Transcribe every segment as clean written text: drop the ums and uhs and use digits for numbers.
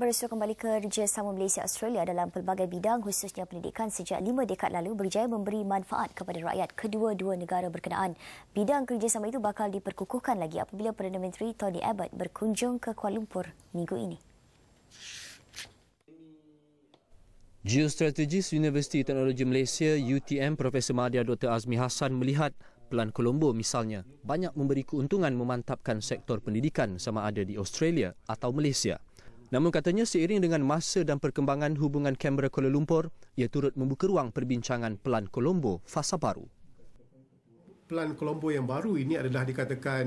Berusaha kembali kerjasama Malaysia-Australia dalam pelbagai bidang khususnya pendidikan sejak 5 dekad lalu berjaya memberi manfaat kepada rakyat kedua-dua negara berkenaan. Bidang kerjasama itu bakal diperkukuhkan lagi apabila Perdana Menteri Tony Abbott berkunjung ke Kuala Lumpur minggu ini. Geostrategis Universiti Teknologi Malaysia UTM Profesor Madya Dr. Azmi Hassan melihat Pelan Colombo misalnya banyak memberi keuntungan memantapkan sektor pendidikan sama ada di Australia atau Malaysia. Namun katanya seiring dengan masa dan perkembangan hubungan Canberra-Kuala Lumpur, ia turut membuka ruang perbincangan Pelan Colombo fasa baru. Pelan Colombo yang baru ini adalah dikatakan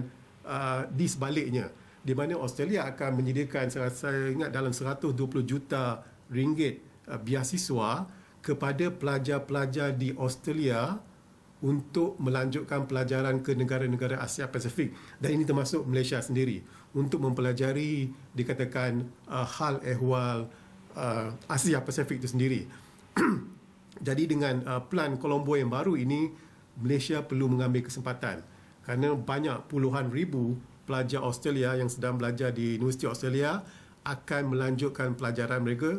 di sebaliknya, di mana Australia akan menyediakan saya ingat dalam 120 juta ringgit beasiswa kepada pelajar-pelajar di Australia untuk melanjutkan pelajaran ke negara-negara Asia Pasifik, dan ini termasuk Malaysia sendiri, untuk mempelajari dikatakan hal ehwal Asia Pasifik itu sendiri. Jadi dengan Pelan Colombo yang baru ini, Malaysia perlu mengambil kesempatan kerana banyak puluhan ribu pelajar Australia yang sedang belajar di Universiti Australia akan melanjutkan pelajaran mereka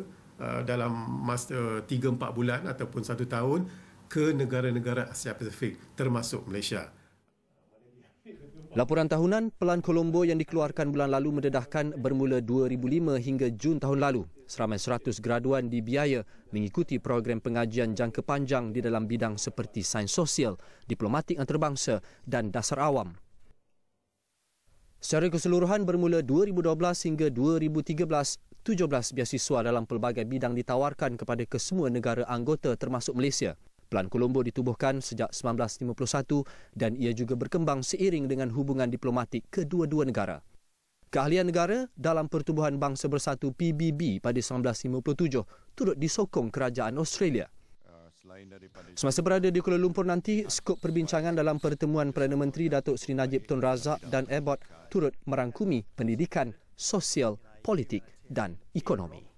dalam masa 3-4 bulan ataupun 1 tahun ke negara-negara Asia Pasifik termasuk Malaysia. Laporan tahunan Pelan Colombo yang dikeluarkan bulan lalu mendedahkan bermula 2005 hingga Jun tahun lalu, seramai 100 graduan dibiaya mengikuti program pengajian jangka panjang di dalam bidang seperti sains sosial, diplomatik antarabangsa dan dasar awam. Secara keseluruhan bermula 2012 hingga 2013, 17 beasiswa dalam pelbagai bidang ditawarkan kepada kesemua negara anggota termasuk Malaysia. Pelan Colombo ditubuhkan sejak 1951 dan ia juga berkembang seiring dengan hubungan diplomatik kedua-dua negara. Keahlian negara dalam Pertubuhan Bangsa Bersatu PBB pada 1957 turut disokong kerajaan Australia. Semasa berada di Kuala Lumpur nanti, skop perbincangan dalam pertemuan Perdana Menteri Datuk Seri Najib Tun Razak dan Abbott turut merangkumi pendidikan, sosial, politik dan ekonomi.